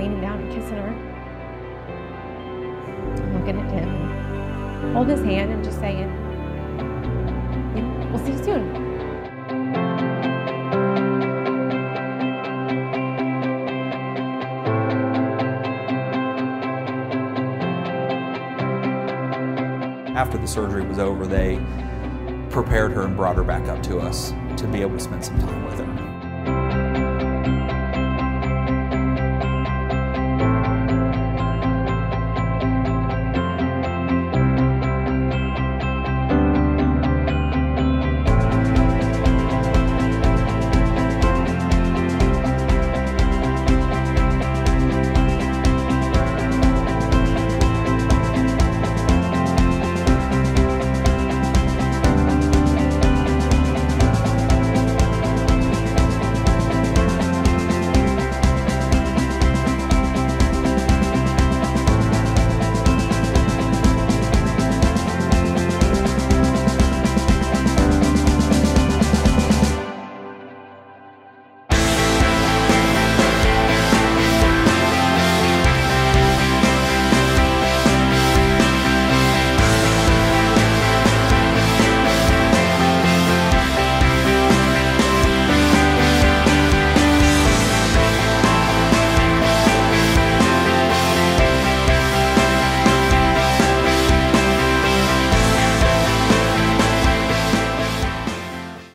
leaning down and kissing her, looking at him, holding his hand and just saying, "We'll see you soon." After the surgery was over, they prepared her and brought her back up to us to be able to spend some time with her.